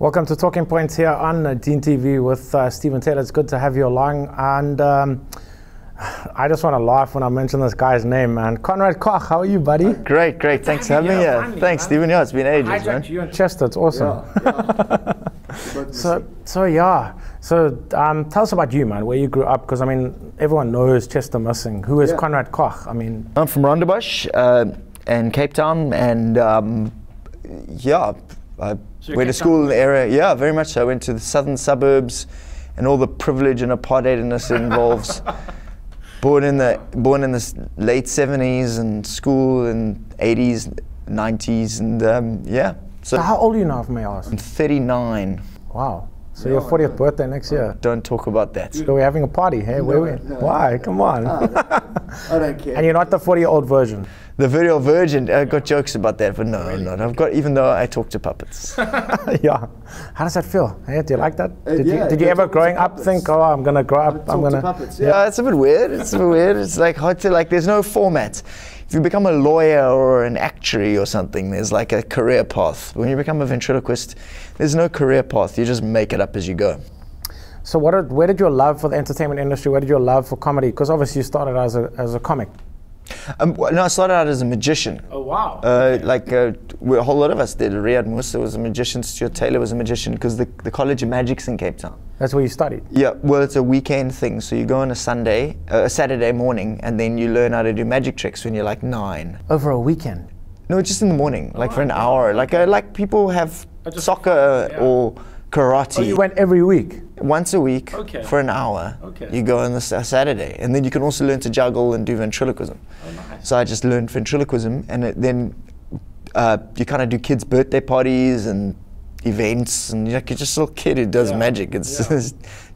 Welcome to Talking Point here on Dean TV with Stephen Taylor. It's good to have you along, and I just want to laugh when I mention this guy's name, man. Conrad Koch, how are you, buddy? Great. Thanks for having me here. Thanks, Stephen. Yeah, it's been ages, man. You and Chester, it's awesome. Yeah. So tell us about you, man, where you grew up, because I mean, everyone knows Chester Missing. Who is Conrad Koch? I mean, I'm from Rondebusch and Cape Town, and yeah, I went to school in the area. Yeah, very much so. I went to the southern suburbs, and all the privilege and apartheidness it involves. Born in the late 70s, and school in 80s, 90s, and yeah. So how old are you now, if I may ask? I'm 39. Wow. So your 40th birthday next year. Don't talk about that. So we're having a party, hey? No, why? Come on. I don't care. And you're not the 40-year-old version. The video virgin, I got jokes about that, but no, I'm not. I've got, even though I talk to puppets. Yeah. How does that feel? Hey, do you like that? Did you ever growing up think, oh, I'm going to grow up, I'm going to puppets, yeah, it's a bit weird. It's a bit weird. It's like hard to, like, there's no format. If you become a lawyer or an actuary or something, there's like a career path. When you become a ventriloquist, there's no career path. You just make it up as you go. So where did your love for the entertainment industry, where did your love for comedy? Because obviously you started as a comic. No, I started out as a magician. Oh, wow. A whole lot of us did. Riyadh Musa was a magician, Stuart Taylor was a magician, because the College of Magics in Cape Town. That's where you studied? Yeah, well, it's a weekend thing. So you go on a Saturday morning, and then you learn how to do magic tricks when you're like 9. Over a weekend? No, just in the morning, like for an hour. Like people have soccer or karate. Oh, you went every week? Once a week for an hour. You go on this Saturday, and then you can also learn to juggle and do ventriloquism. Oh, nice. So I just learned ventriloquism, and then you kind of do kids' birthday parties and events, and you're just a little kid who does magic. It's as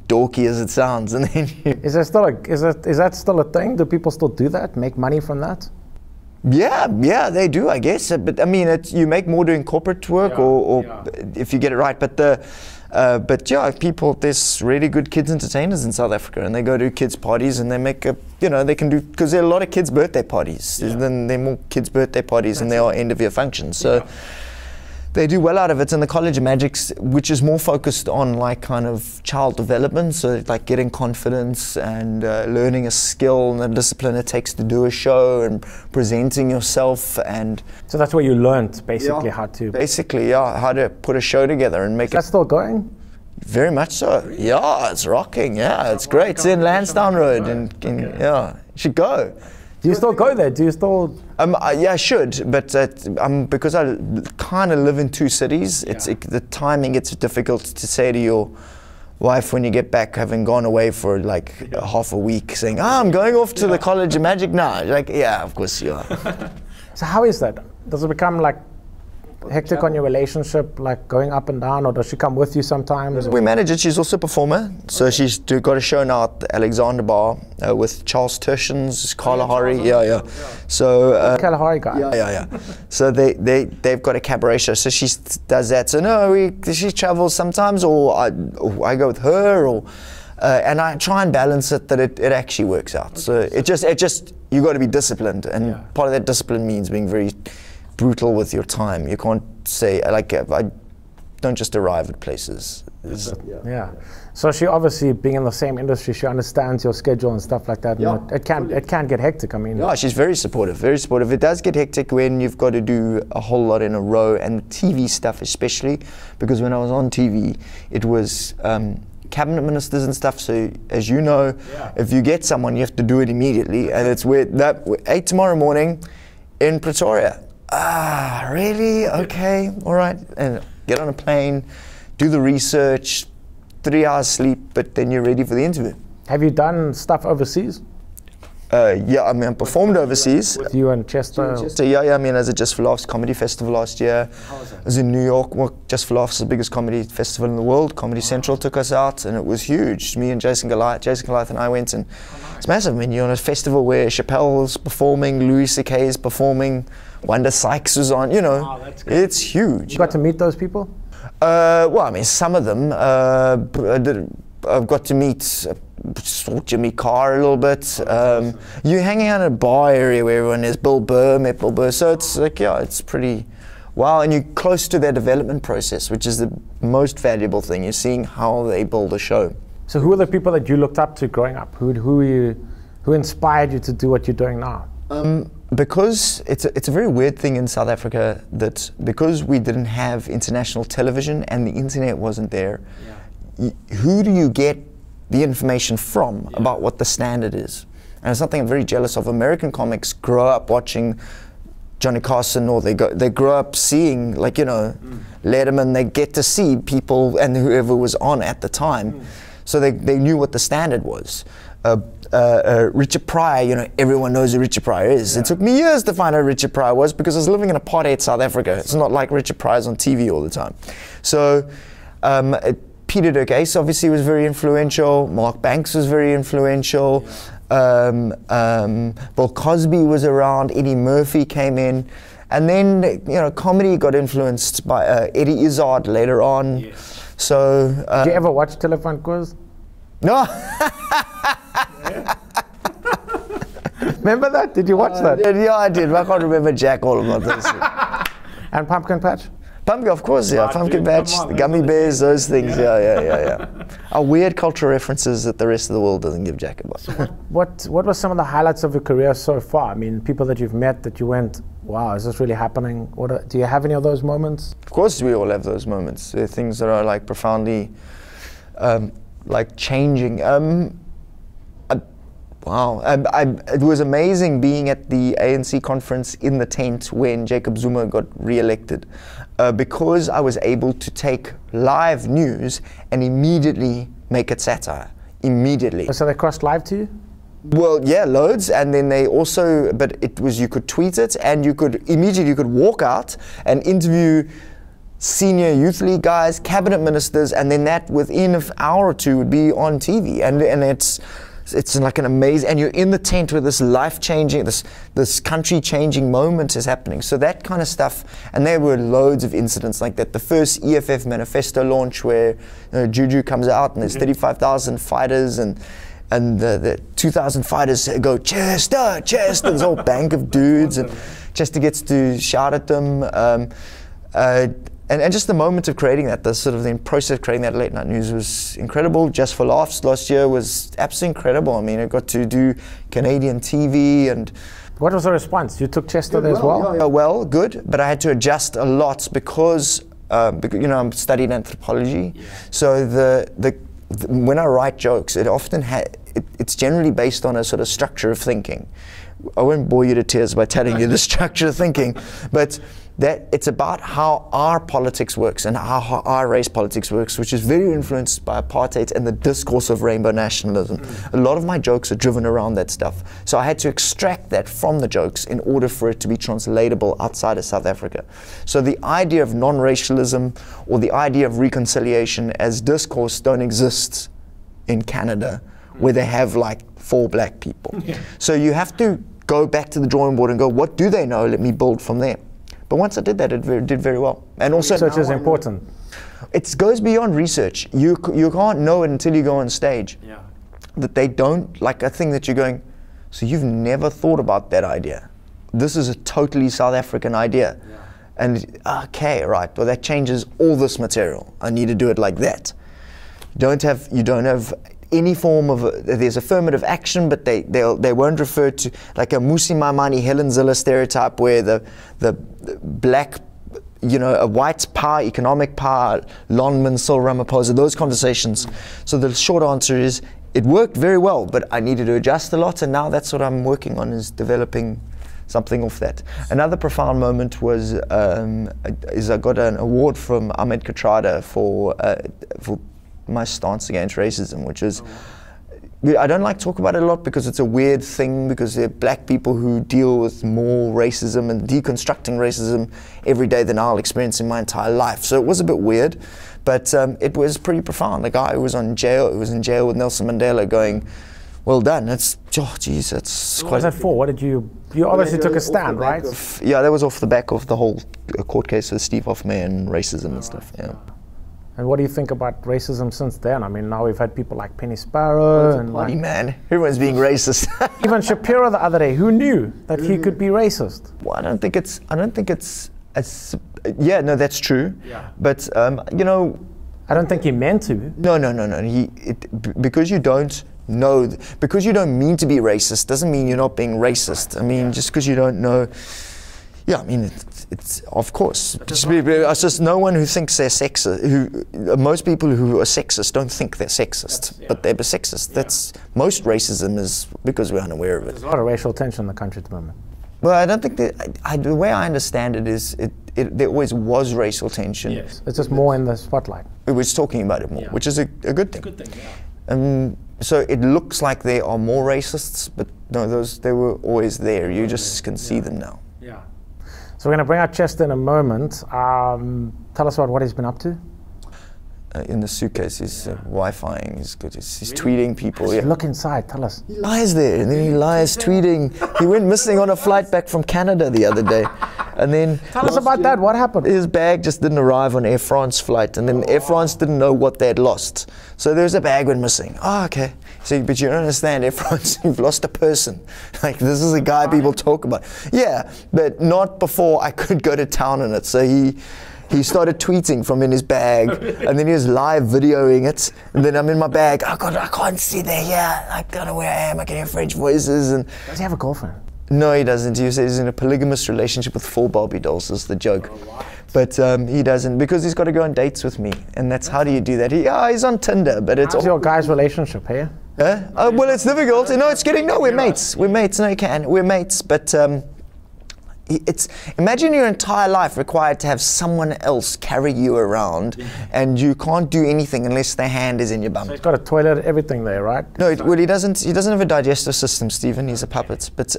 dorky as it sounds. And then is that still a thing? Do people still do that? Make money from that? Yeah, they do, I guess. But I mean, you make more doing corporate work, or if you get it right. But yeah, there's really good kids entertainers in South Africa, and they go to kids parties, and they make a, they can do, because there are a lot of kids birthday parties. Yeah. Then there are more kids birthday parties than there are end of year functions. So they do well out of it. And the College of Magics, which is more focused on like kind of child development, so like getting confidence and learning a skill and the discipline it takes to do a show and presenting yourself. And so that's where you learned basically how to put a show together and make it. That's still going? Very much so. Yeah, it's rocking. Yeah, it's great. It's in Lansdowne Road, and yeah, you should go. Do you still go there? Do you still? Yeah, I should, but because I kind of live in two cities, the timing gets difficult to say to your wife when you get back, having gone away for like half a week, saying, "Ah, I'm going off to the College of Magic now." You're like, yeah, of course you are. So how is that? Does it become like hectic on your relationship, like going up and down, or does she come with you sometimes? We manage it. She's also a performer, so she's got a show now at the Alexander Bar with Charles Tushin's Kalahari. So Kalahari guy. Yeah. So they've got a cabaret show. So she does that. So no, she travels sometimes, or I go with her, or and I try and balance it that it actually works out. So it just you got to be disciplined, and part of that discipline means being very brutal with your time. You can't say, like, I don't just arrive at places. So she obviously, being in the same industry, she understands your schedule and stuff like that. Yeah. It can get hectic, I mean. Yeah, she's very supportive, very supportive. It does get hectic when you've got to do a whole lot in a row, and TV stuff especially, because when I was on TV, it was cabinet ministers and stuff, so as you know, if you get someone, you have to do it immediately, and it's weird. 8 tomorrow morning in Pretoria. Ah, really? Okay, all right. And get on a plane, do the research, 3 hours sleep, but then you're ready for the interview. Have you done stuff overseas? Yeah, I mean, I performed overseas. With you and Chester? Yeah, I mean, as a Just for Laughs comedy festival last year. How was that? I was in New York. Well, Just for Laughs is the biggest comedy festival in the world. Comedy Central took us out, and it was huge. Me and Jason Goliath. Jason Goliath and I went, and it's massive. I mean, you're on a festival where Chappelle's performing, Louis C.K. is performing, Wanda Sykes was on, it's huge. You got to meet those people? Well, I mean, some of them. I've got to meet Jimmy Carr a little bit. You're hanging out in a bar area where everyone is. Bill Burr, so it's pretty wow. And you're close to their development process, which is the most valuable thing is seeing how they build a show. So who are the people that you looked up to growing up? Who inspired you to do what you're doing now? Because it's a very weird thing in South Africa that because we didn't have international television and the internet wasn't there, yeah. Who do you get the information from yeah. about what the standard is? And it's something I'm very jealous of. American comics grow up watching Johnny Carson, or they grow up seeing, like, you know, Letterman. They get to see people and whoever was on at the time. So they knew what the standard was. Richard Pryor, you know, everyone knows who Richard Pryor is. Yeah. It took me years to find out who Richard Pryor was because I was living in apartheid South Africa. It's not like Richard Pryor's on TV all the time. So Peter Durkheis obviously was very influential. Mark Banks was very influential. Yeah. Bill Cosby was around. Eddie Murphy came in. And then, you know, comedy got influenced by Eddie Izzard later on. Yes. So, did you ever watch Telephone Calls? No. Remember that? Did you watch that? Yeah, I did. I can't remember jack all about this. And Pumpkin Patch? Pumpkin, of course, yeah. Pumpkin Patch, the gummy bears, those things. Yeah, yeah, yeah, yeah. Our weird cultural references that the rest of the world doesn't give jack about. So what were some of the highlights of your career so far? I mean, people that you've met that you went, wow, is this really happening? Do you have any of those moments? Of course we all have those moments. They're things that are like profoundly like changing. Wow, it was amazing being at the ANC conference in the tent when Jacob Zuma got re-elected because I was able to take live news and immediately make it satire, immediately. So they crossed live to you? Well, yeah, loads, and then they also, but it was, you could tweet it, and you could, immediately you could walk out and interview senior youth league guys, cabinet ministers, and then that within an hour or two would be on TV, and it's like an amazing, and you're in the tent where this life-changing, this country-changing moment is happening. So that kind of stuff, and there were loads of incidents like that. The first EFF manifesto launch where, you know, Juju comes out and there's 35,000 fighters, and the 2,000 fighters go, Chester, Chester, this whole bank of dudes, and Chester gets to shout at them. And just the moment of creating that, the sort of the process of creating that late night news was incredible. Just for Laughs last year was absolutely incredible. I mean, I got to do Canadian TV and... What was the response? You took Chester there as well? Yeah. Well, good, but I had to adjust a lot because you know, I'm studying anthropology. Yeah. So when I write jokes, it often it's generally based on a sort of structure of thinking. I won't bore you to tears by telling you the structure of thinking, but that it's about how our politics works and how our race politics works, which is very influenced by apartheid and the discourse of rainbow nationalism. A lot of my jokes are driven around that stuff. So I had to extract that from the jokes in order for it to be translatable outside of South Africa. So the idea of non-racialism or the idea of reconciliation as discourse don't exist in Canada, where they have like 4 black people. Yeah. So you have to go back to the drawing board and go, what do they know? Let me build from there. But once I did that, it did very well. And also, research is important. It goes beyond research. You can't know it until you go on stage. Yeah. That they don't, like a thing that you're going, so you've never thought about that idea. This is a totally South African idea. Yeah. And okay, right, well that changes all this material. I need to do it like that. You don't have any form of, there's affirmative action, but they won't refer to, like a Musi Maimani, Helen Ziller stereotype where the black, you know, a white power, economic power, Lonmin, Sil Ramaphosa, those conversations. So the short answer is, it worked very well, but I needed to adjust a lot, and now that's what I'm working on, is developing something off that. Another profound moment was, I got an award from Ahmed Kathrada for my stance against racism, which is, I don't like to talk about it a lot because it's a weird thing, because there are black people who deal with more racism and deconstructing racism every day than I'll experience in my entire life. So it was a bit weird, but it was pretty profound. The guy who was in jail with Nelson Mandela going, well done, that's, oh geez, that's quite... What was that for? What did you obviously took a stand, right? Yeah, that was off the back of the whole court case with Steve Hoffman and racism and stuff, yeah. And what do you think about racism since then? I mean, now we've had people like Penny Sparrow and bloody man, everyone's being racist. Even Shapiro the other day, who knew that he could be racist? Well, I don't think it's, yeah, no, that's true. Yeah. But, you know, I don't think he meant to. No. Because you don't know, because you don't mean to be racist doesn't mean you're not being racist. I mean, just because you don't know, yeah, I mean, it's of course. It's just no one who thinks they're sexist, who most people who are sexist don't think they're sexist, but they're sexist. Yeah. That's most racism is because we're unaware of it. There's a lot of racial tension in the country at the moment. Well, I don't think that, the way I understand it is there always was racial tension. Yes. It's just more in the spotlight. It was talking about it more, which is a good thing. So it looks like there are more racists, but no, they were always there. You just can see them now. Yeah. So we're going to bring out Chester in a moment. Tell us about what he's been up to. In the suitcase, he's Wi-Fiing, he's good, he's tweeting people. Just look inside, tell us. He lies there, and then he lies tweeting. He went missing on a flight back from Canada the other day. And then tell us about that, what happened? His bag just didn't arrive on Air France flight, and then Air France didn't know what they had lost. So there's a bag went missing. Oh, okay. So, but you don't understand, Air France, you've lost a person. Like, this is a guy people talk about. Yeah, but not before I could go to town on it, so he started tweeting from in his bag, and then he was live videoing it. And then I'm in my bag. Oh God, I can't see there. Yeah, I don't know where I am. I can hear French voices. And does he have a girlfriend? No, he doesn't. He says he's in a polygamous relationship with 4 Barbie dolls. Is the joke. But he doesn't because he's got to go on dates with me, and that's how do you do that? He's on Tinder, but it's how's your guy's relationship here? Well, it's difficult. No, it's getting no. We're mates. We're mates. No, you can. We're mates, but. It's imagine your entire life required to have someone else carry you around, and you can't do anything unless their hand is in your bum. So he's got a toilet, everything there, right? No, well, he doesn't have a digestive system, Stephen. He's a puppet. But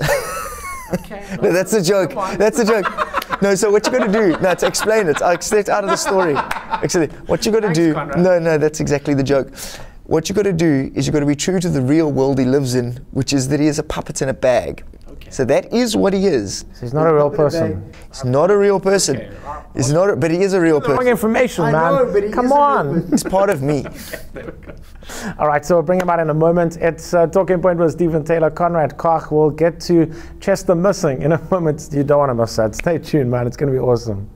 no, that's a joke. That's a joke. No, so what you got to do? No, to explain it. I'll step out of the story. Actually, what you got to do? Conrad. No, that's exactly the joke. What you got to do is you got to be true to the real world he lives in, which is that he is a puppet in a bag. So that is what he is. So he's not a real person. He's not a real person. He's not, but he is a real person. Wrong information, man. I know, but he come on. He's part of me. Okay, there we go. All right, so we'll bring him out in a moment. It's Talking Point with Stephen Taylor, Conrad Koch. We'll get to Chester Missing in a moment. You don't want to miss that. Stay tuned, man. It's going to be awesome.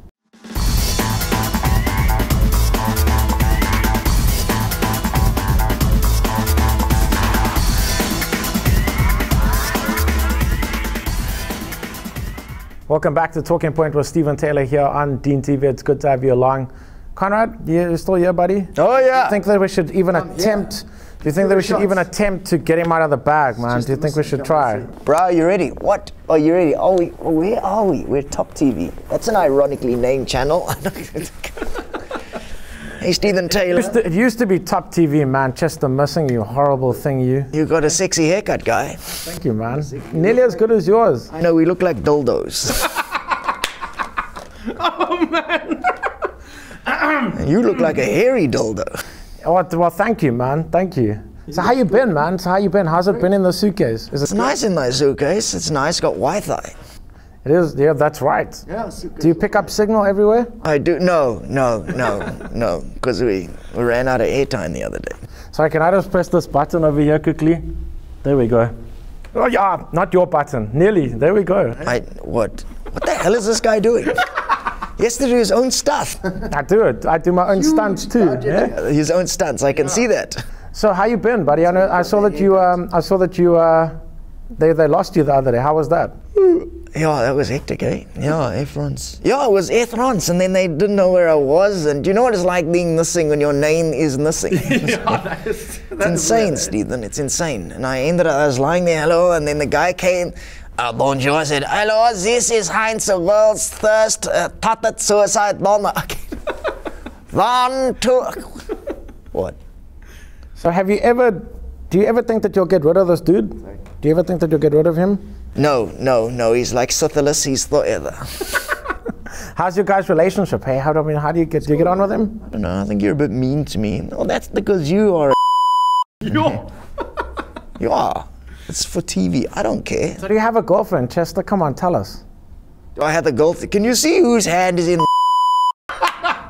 Welcome back to Talking Point with Stephen Taylor here on Dean TV. It's good to have you along. Conrad, you still here, buddy? Oh, yeah. Do you think that we should even attempt? Yeah. Do you think that we should even attempt to get him out of the bag, man? Do you think we should try? Bro, you ready? What? Are you ready? Are we? Where are we? We're Top TV. That's an ironically named channel. Hey, Stephen Taylor. It used to be Top TV, man. Chester Missing, you horrible thing, you. You got a sexy haircut, guy. Thank you, man. Nearly as good as yours. I know, we look like dildos. Oh, man. You look like a hairy dildo. Well, thank you, man. Thank you. So how you been, man? So how you been? How's it been in the suitcase? It's nice in my suitcase. It's nice. Got Wi-Fi. It is, yeah, that's right. Yeah, do you pick up signal everywhere? I do, no, because we ran out of airtime the other day. So can I just press this button over here quickly? There we go. Oh yeah, not your button, nearly, there we go. What the hell is this guy doing? He has to do his own stuff. I do it, I do my own stunts too. Yeah? His own stunts, I can see that. So how you been, buddy? I know, I saw that they lost you the other day, how was that? Yeah, that was hectic, eh? Yeah, Air France. Yeah, it was Air France, and then they didn't know where I was. And do you know what it's like being missing when your name is missing? Yeah, it's insane, Stephen. It's insane. And I ended up, I was lying there, hello, and then the guy came, bonjour, I said, hello, this is Heinz, the world's first puppet suicide bomber. One, two, what? So have you ever, do you ever think that you'll get rid of this dude? Do you ever think that you'll get rid of him? No, he's like syphilis, he's the other. How's your guys' relationship, hey? How do you get on with him? I don't know, I think you're a bit mean to me. No, that's because you are a You are. It's for TV, I don't care. So do you have a girlfriend, Chester? Come on, tell us. Do I have a girlfriend? Can you see whose hand is in the Have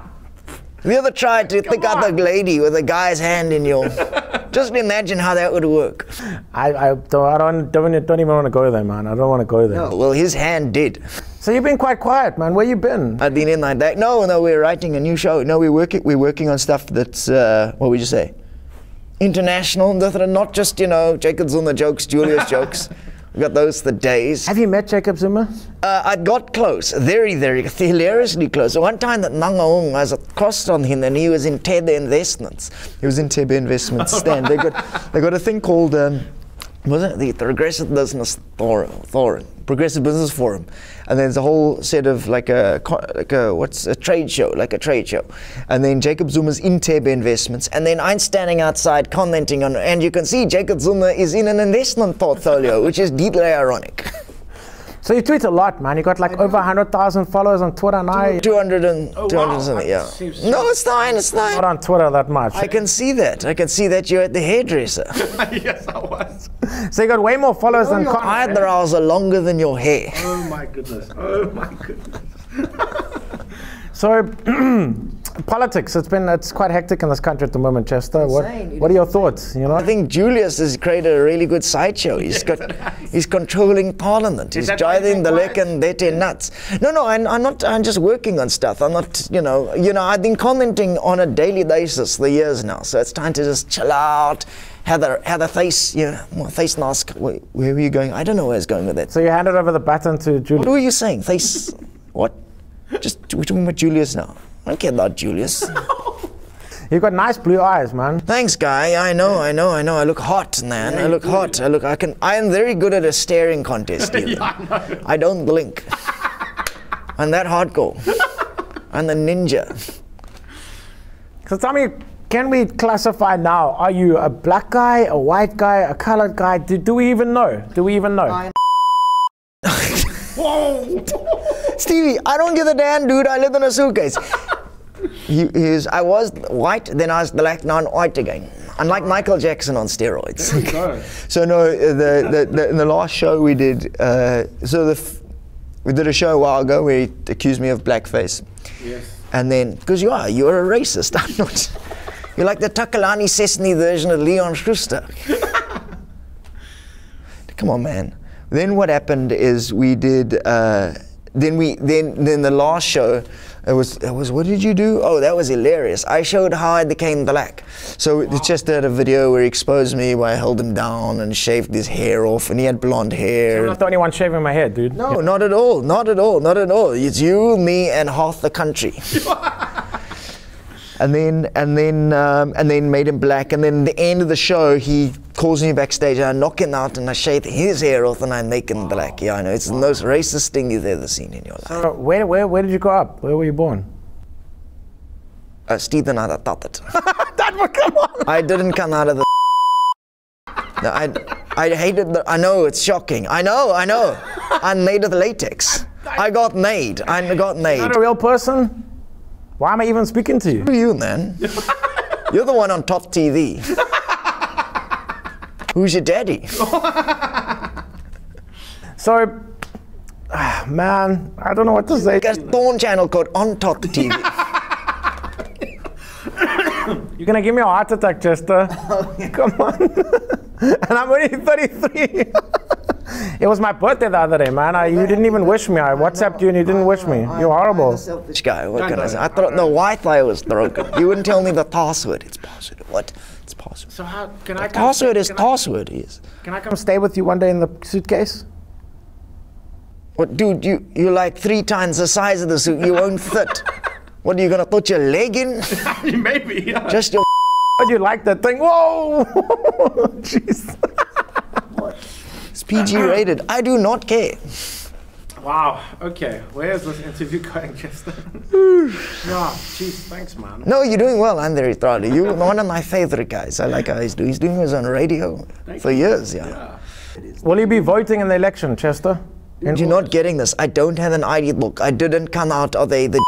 you ever tried to think up a lady with a guy's hand in your... Just imagine how that would work. I don't even want to go there, man. I don't want to go there. No, well, his hand did. So you've been quite quiet, man. Where you been? I've been in like that. No, we're writing a new show. No, we're working on stuff that's, what would you say? International, not just, you know, Jacob Zuma jokes, Julius jokes. We got those the days. Have you met Jacob Zuma? I got close, very, very, hilariously close. One time that Nangaung, I was crossed on him and he was in Tebe Investments. He was in Tebe Investments stand. They got a thing called, was it the Progressive Business Forum? Progressive Business Forum, and there's a whole set of like a trade show, and then Jacob Zuma's in Tebe Investments, and then I'm standing outside commenting on, and you can see Jacob Zuma is in an investment portfolio, which is deeply ironic. So you tweet a lot, man. You got like over 100,000 followers on Twitter now. 200 and something, yeah. No, it's fine, it's fine. Not on Twitter that much. I can see that. I can see that you're at the hairdresser. Yes, I was. So you got way more followers than Conrad. My eyebrows are longer than your hair. Oh my goodness. Oh my goodness. So politics, it's quite hectic in this country at the moment, Chester. What are your thoughts? You know, I think Julius has created a really good sideshow. He's controlling parliament. He's driving the lek and their nuts. No, I'm just working on stuff. I'm not, you know, I've been commenting on a daily basis for years now. So it's time to just chill out. Heather face, yeah, face mask. Where were you going? I don't know where I was going with that. So you handed over the baton to Julius. What were you saying? Face, what? We're talking about Julius now. I don't care about Julius. You've got nice blue eyes, man. Thanks, guy. I know. I look hot, man. Yeah, I look hot. I am very good at a staring contest. Yeah, I don't blink. I'm that hardcore. I'm the ninja. So tell me, can we classify now? Are you a black guy, a white guy, a colored guy? Do we even know? Do we even know? Whoa! Stevie, I don't give a damn, dude. I live in a suitcase. I was white, then I was black, now I'm white again. I'm like Michael Jackson on steroids. There you go. So no, in the last show we did, we did a show a while ago where he accused me of blackface. Yes. And then, because you're a racist, I'm not. You're like the Takalani Sesni version of Leon Schuster. Come on, man. Then what happened is we did. Then the last show, it was what did you do? Oh, that was hilarious. I showed how I became black. So wow. Chester had a video where he exposed me, where I held him down and shaved his hair off, and he had blonde hair. So I'm not the only one shaving my hair, dude. No, yeah. Not at all. It's you, me, and half the country. And then made him black. And then at the end of the show, he calls me backstage and I knock him out and I shave his hair off and I make him black. Yeah, I know. It's the most racist thing you've ever seen in your life. So where did you grow up? Where were you born? Stephen, I thought that. That would come on. I didn't come out of the. No, I hated the. I know, it's shocking. I know. I'm made of latex. I got made. You're not a real person? Why am I even speaking to you? Who are you, man? You're the one on Top TV. Who's your daddy? So, man, I don't know what to say. There's a porn channel called On Top TV. You're gonna give me a heart attack, Chester. Come on. And I'm only 33. It was my birthday the other day, man. You didn't even wish me. I WhatsApped you and you didn't wish me. You're horrible. I'm a selfish guy. What can I say? I thought the Wi-Fi was broken. You wouldn't tell me the password. It's password. What? It's password. So how can I? Password is password. Yes. Can I come stay with you one day in the suitcase? What, dude? You're like 3 times the size of the suit. You won't fit. What are you gonna put your leg in? Maybe. Yeah. Just your. You like that thing? Whoa! Jeez. PG rated. I do not care. Wow. Okay. Where is this interview going, Chester? Yeah. Jeez. Thanks, man. No, you're doing well. I'm very proud of you. You're one of my favorite guys. I like how he's doing. He's doing his own radio for years. Yeah. Will you be voting in the election, Chester? You're not getting this. I don't have an ID book. I didn't come out of the.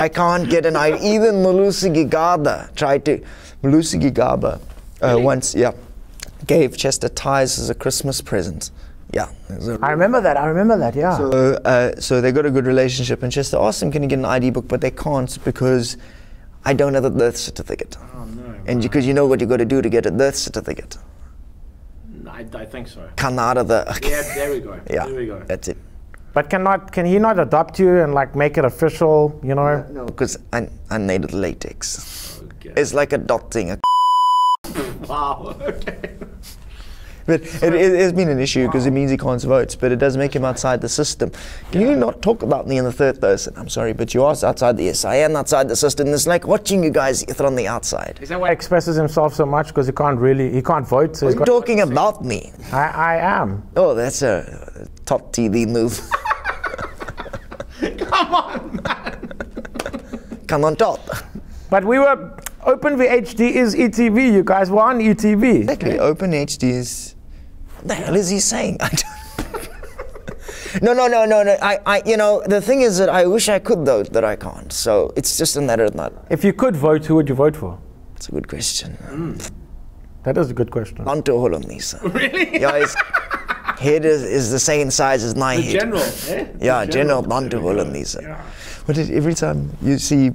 I can't get an ID. Even Malusi Gigaba tried to. Malusi Gigaba really? Once. Yeah. Gave Chester ties as a Christmas present. Yeah. I remember that, yeah. So they got a good relationship, and Chester asked them, can you get an ID book? But they can't because I don't have a birth certificate. Oh, no. And because you know what you got to do to get a birth certificate. I think so. Come out of the... Okay. Yeah, there we go. Yeah, there we go. That's it. But can he not adopt you and like make it official, you know? No, because no, I'm made of latex. Okay. It's like adopting a Wow, okay. But it has been an issue because it means he can't vote, but it does make him outside the system. Can you not talk about me in the third person? I'm sorry, but you are outside the yes, I am outside the system. It's like watching you guys on the outside. Is that why he expresses himself so much? Because he can't really, he can't vote. So you're talking about me. I am. Oh, that's a top TV move. Come on, man. Come on top. But we were... OpenVHD is ETV, you guys were on ETV. Exactly, OpenHD is... What the hell is he saying? I don't no. I, you know, the thing is that I wish I could though, that I can't. So it's just a matter of not... If you could vote, who would you vote for? That's a good question. That is a good question. Onto all of me, sir. Really? Yeah, his head is the same size as my head. General, eh? Yeah, General Onto all of me, sir. What did every time you see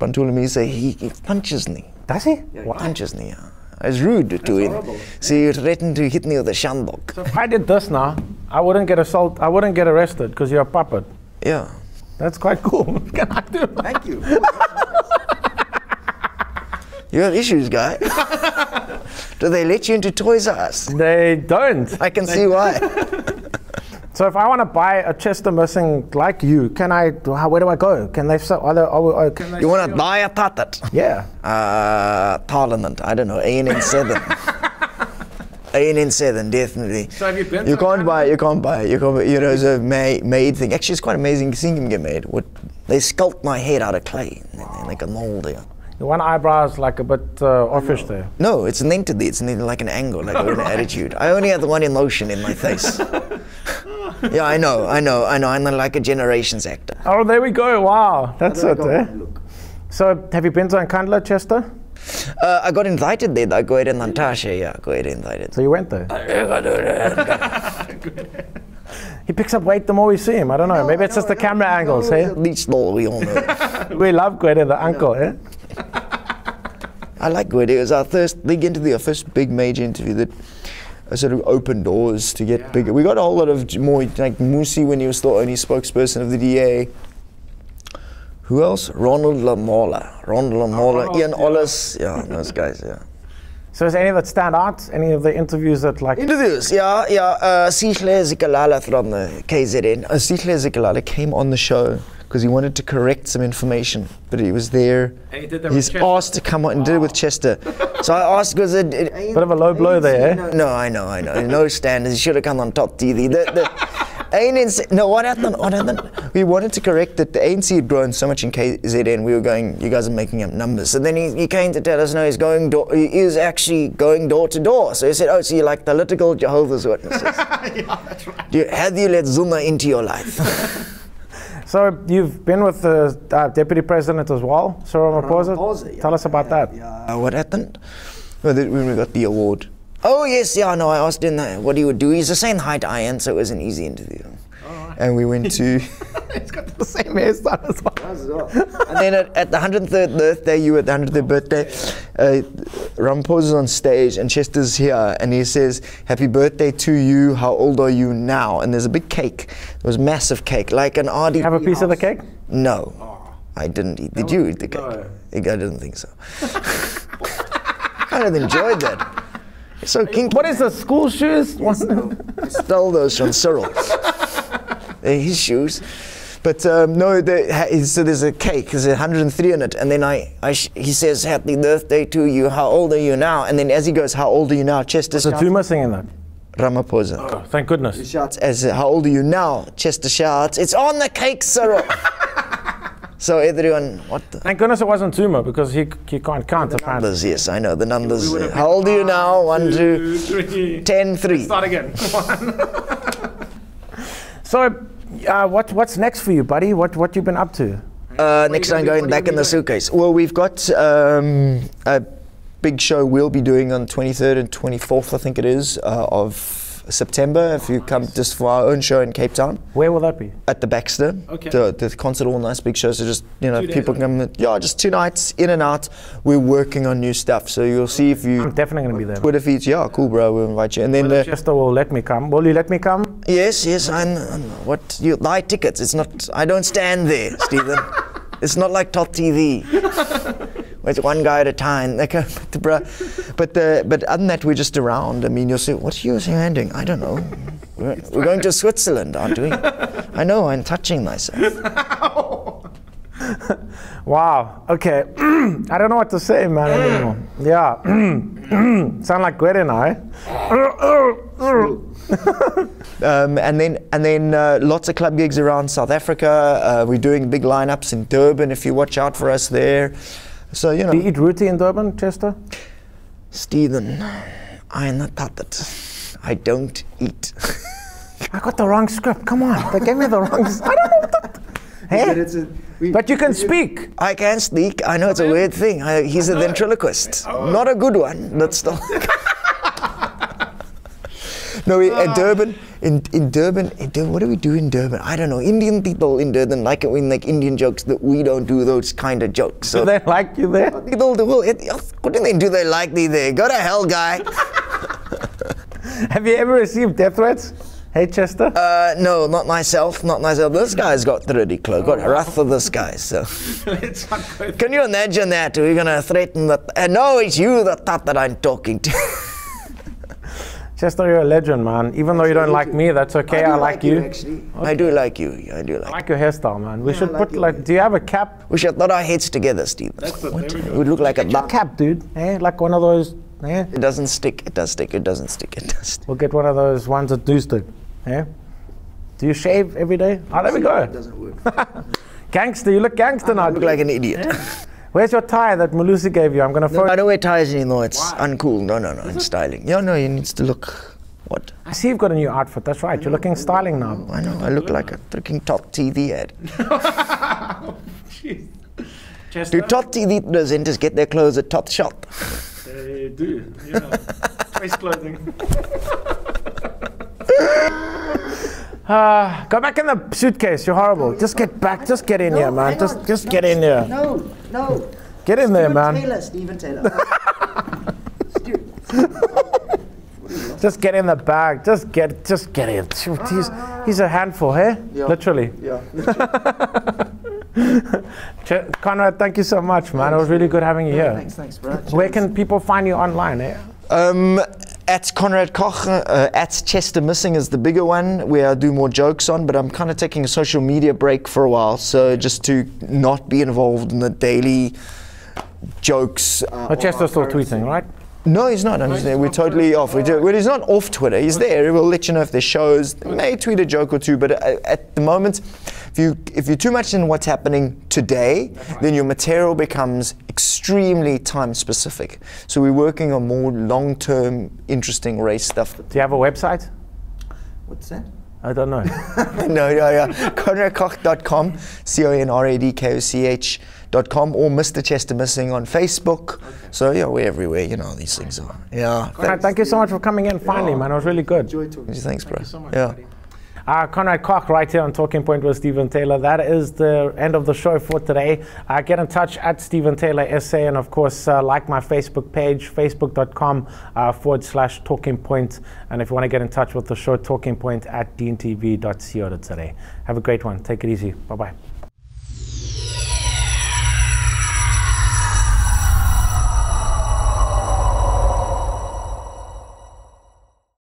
Bantula Misa, he punches me. Does he? Yeah, he punches me, yeah. It's rude to him. Horrible. So you threatened to hit me with a shambok. So if I did this now, I wouldn't get assaulted, I wouldn't get arrested because you're a puppet. Yeah. That's quite cool. What can I do? Thank you. You have issues, guy. Do they let you into Toys R Us? They don't. I can see why. So if I want to buy a Chester Missing like you, can I? Where do I go? Can they sell? Can they you want to buy a puppet? Yeah. Parliament. I don't know. ANN7. ANN7 definitely. So have you been? You can't buy. You know, it's a made thing. Actually, it's quite amazing seeing him get made. They sculpt my head out of clay and like a mold there. The one eyebrow is like a bit offish there. No, it's an entity. It's like an angle, like an attitude. I only have the one emotion in my face. Yeah, I know. I'm like a generations actor. Oh, there we go. Wow, that's it. Eh? So, have you been to Nkandla, Chester? I got invited there. I Gwede and Natasha. Yeah, Gwede invited. So you went there. He picks up weight the more we see him. I don't know. Maybe it's just the camera angles. Hey, least all we all know. We love Gwede, the uncle. Eh? I like Gwede. It was our first big interview, our first big major interview that sort of opened doors to get bigger. We got a whole lot of more, like Musi when he was the only spokesperson of the DA. Who else? Ronald Lamola, Ian Ollis, those guys, So is any that stand out? Any of the interviews that like... Interviews, Sihle Zikalala from the KZN. Sihle Zikalala came on the show because he wanted to correct some information, but he was there. And he did that He's asked to come on and did it with Chester. So I asked because it bit of a low blow there. No, I know. No standards. He should have come on Top TV. The ANC. No, what happened? We wanted to correct that the ANC had grown so much in KZN. We were going, you guys are making up numbers. So then he came to tell us, no, he is actually going door to door. So he said, oh, so you're like political Jehovah's Witnesses. Yeah, that's right. Have you let Zuma into your life? So you've been with the Deputy President as well, Sir Ramaphosa. Tell us about that. What happened? When we got the award. Oh yes, I asked him what he would do. He's the same height I am, so it was an easy interview. Right. And we went to... He's got the same hairstyle as well. And then at the 103rd birthday, you were at the 103rd birthday, Ramaphosa's on stage and Chester's here and he says, happy birthday to you, how old are you now? And there's a big cake, it was massive cake, like an RDP. Have a piece of the cake? No, I didn't eat. Did you eat the cake? No. I didn't think so. I kind of enjoyed that. So kinky. What is the school shoes? I stole those from Cyril. His shoes. But no, so there's a cake, there's 103 in it, and then he says, happy birthday to you, how old are you now? And then as he goes, how old are you now, Chester shouts. So Zuma singing that? Ramaphosa. Oh, thank goodness. He shouts, how old are you now? Chester shouts, it's on the cake, Cyril. So everyone, thank goodness it wasn't Zuma because he can't count the numbers. Yes, I know the numbers. How old are you now? 1, 2, 3. 10, 3. Start again. So, what's next for you, buddy? What you been up to? Next time going back in the suitcase. Well, we've got a big show we'll be doing on 23rd and 24th, I think it is, of September, if you come just for our own show in Cape Town. Where will that be? At the Baxter. Okay. The concert hall, nice big show. So just, you know, people can come. Yeah, just 2 nights, in and out. We're working on new stuff. So you'll see if you... I'm definitely going to be there. Twitter feeds, yeah, cool, bro. We'll invite you. And then the... Chester will let me come. Will you let me come? Yes, yes. What? You buy tickets. It's not... I don't stand there, Stephen. It's not like Top TV. It's one guy at a time. But other than that, we're just around. I mean, you'll say, what are you handing? I don't know. We're going to Switzerland, aren't we? I know, I'm touching myself. Wow, okay. I don't know what to say, man, anymore. Yeah. Sound like Gwede and I. And then lots of club gigs around South Africa. We're doing big lineups in Durban, if you watch out for us there. So, you know. Do you eat roti in Durban, Chester? Stephen, I am not that. I don't eat. I got the wrong script. Come on, they gave me the wrong script. I don't know what that. Hey, but you can speak. I can speak. I know it's a weird thing. He's a ventriloquist. Oh. Not a good one, but still. No, in Durban, what do we do in Durban? I don't know. Indian people in Durban like it when they make Indian jokes, that we don't do those kind of jokes. So do they like you there? People do they like me there? Go to hell, guy. Have you ever received death threats? Hey, Chester? No, not myself. This guy's got 30 clothes, got wrath of this guy, so. It's not good. Can you imagine that? We're going to threaten that. No, it's you that I'm talking to. Chester, you're a legend, man. Even though you don't like me, that's okay. I like you. Actually. Okay. I do like you. I do like you. I like your hairstyle, man. We should put like. Do you have a cap? We should put our heads together, Steve. That's the thing. It would look like a duck cap, dude. Eh? Like one of those. Eh? It doesn't stick. It does stick. It doesn't stick. It does. Stick. We'll get one of those ones that do stick. Eh? Do you shave every day? Oh, there we go. It doesn't work. Gangster, you look gangster now. You look like an idiot. Yeah. Where's your tie that Malusi gave you? I'm going to phone. No, I don't wear ties anymore. It's uncool. No. It's styling. Yeah, no, you need to look. What? I see you've got a new outfit. That's right. You're looking styling now. I know. I look like a freaking Top TV ad. Do Top TV presenters get their clothes at Top Shop? They do. Yeah. Face clothing. Go back in the suitcase. You're horrible. Just get back. Just get in here, man. Just get in here. No. Get in there, man. Stephen Taylor. Just get in the bag. Just get in. He's a handful, hey? Yeah. Literally. Yeah. Literally. Conrad, thank you so much, man. Thanks, it was really good having you here. Thanks, bro. Where can people find you online, eh? At Conrad Koch, at Chester Missing is the bigger one where I do more jokes on, but I'm kind of taking a social media break for a while, so just to not be involved in the daily jokes. But Chester's still tweeting, right? No, he's not. We're totally off. Well, he's not off Twitter. He's there. We'll let you know if there's shows. They may tweet a joke or two, but at the moment, if you're too much in what's happening today, then your material becomes extremely time specific. So we're working on more long-term, interesting race stuff. Do you have a website? What's that? I don't know. No. ConradKoch.com, ConradKoch.com, or Mr. Chester Missing on Facebook. Okay. So, yeah, we're everywhere, you know, these things are. Yeah. Conrad, thank you so much for coming in finally, man. It was really good. Enjoy talking. Thanks, bro. Thank you so much, buddy. Conrad Koch right here on Talking Point with Stephen Taylor. That is the end of the show for today. Get in touch at Stephen Taylor SA, and of course like my Facebook page, facebook.com/Talking Point, and if you want to get in touch with the show, talkingpoint@deantv.co.za. Have a great one. Take it easy. Bye-bye.